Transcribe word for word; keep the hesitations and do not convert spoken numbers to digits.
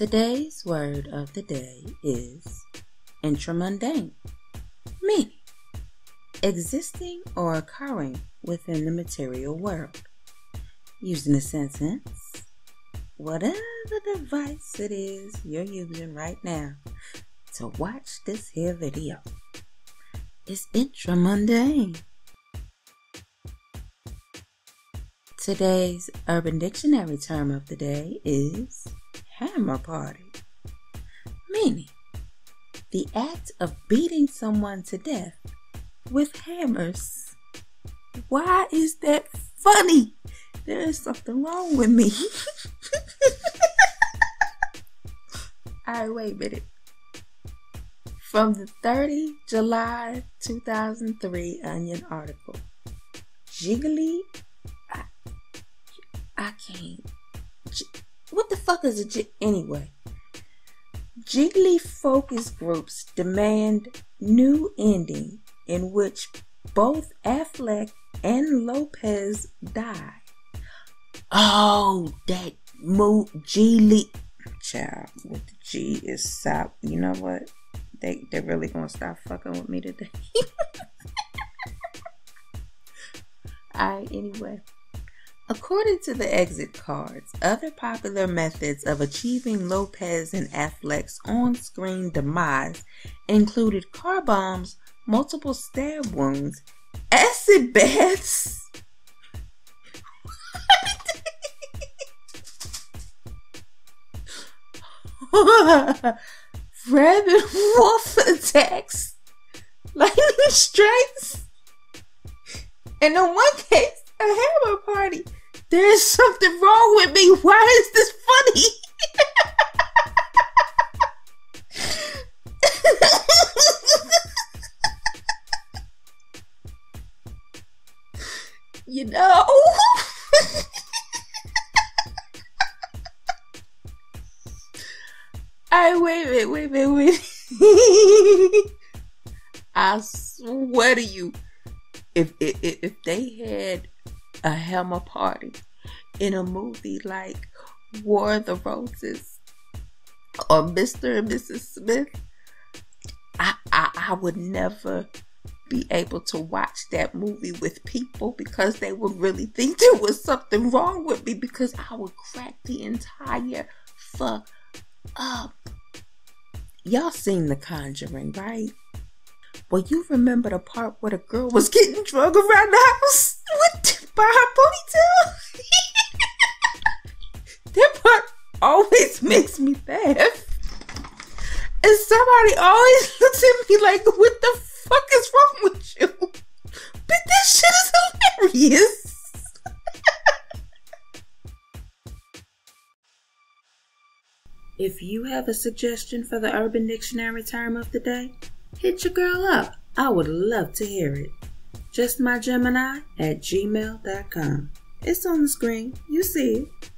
Today's word of the day is intramundane, meaning existing or occurring within the material world. Used in a sentence, whatever device it is you're using right now to watch this here video, it's intramundane. Today's Urban Dictionary term of the day is hammer party, meaning the act of beating someone to death with hammers. Why is that funny? There is something wrong with me. Alright, wait a minute. From the thirtieth of July two thousand three Onion article, Gigli, I, I can't, what the fuck is a G, anyway. Gigli focus groups demand new ending in which both Affleck and Lopez die. Oh, that move, Gigli. Child, with the G is stop. You know what? They, they're really gonna stop fucking with me today. Alright, anyway. According to the exit cards, other popular methods of achieving Lopez and Affleck's on-screen demise included car bombs, multiple stab wounds, acid baths. Rabid wolf attacks, lightning strikes, and in one case, a hammer party. There is something wrong with me. Why is this funny? You know. I wait a minute, wait a minute, wait. I swear to you, if, if if they had a hammer party in a movie like War of the Roses or Mister and Missus Smith, I, I I would never be able to watch that movie with people because they would really think there was something wrong with me because I would crack the entire fuck up. Y'all seen The Conjuring, right? Well, you remember the part where the girl was getting drug around the house with, by her ponytail? That part always makes me laugh. And somebody always looks at me like, what the fuck is wrong with you? But that shit is hilarious. If you have a suggestion for the Urban Dictionary term of the day, hit your girl up. I would love to hear it. Just my Gemini at gmail dot com. It's on the screen. You see it.